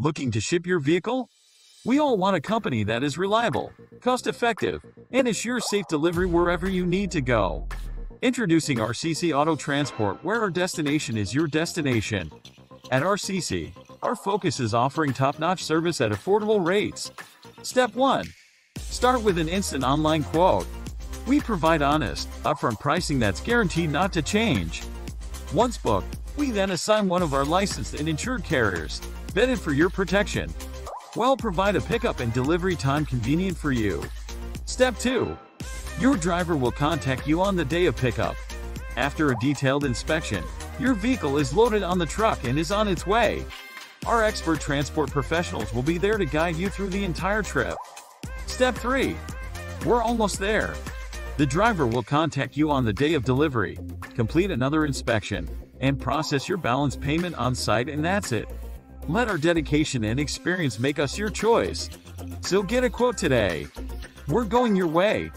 Looking to ship your vehicle? We all want a company that is reliable, cost-effective, and ensures safe delivery wherever you need to go. Introducing RCC Auto Transport, where our destination is your destination. At RCC, our focus is offering top-notch service at affordable rates. Step 1. Start with an instant online quote. We provide honest, upfront pricing that's guaranteed not to change. Once booked, we then assign one of our licensed and insured carriers, vetted for your protection. We'll provide a pickup and delivery time convenient for you. Step 2. Your driver will contact you on the day of pickup. After a detailed inspection, your vehicle is loaded on the truck and is on its way. Our expert transport professionals will be there to guide you through the entire trip. Step 3. We're almost there. The driver will contact you on the day of delivery, complete another inspection, and process your balance payment on site, and that's it. Let our dedication and experience make us your choice. So get a quote today. We're going your way.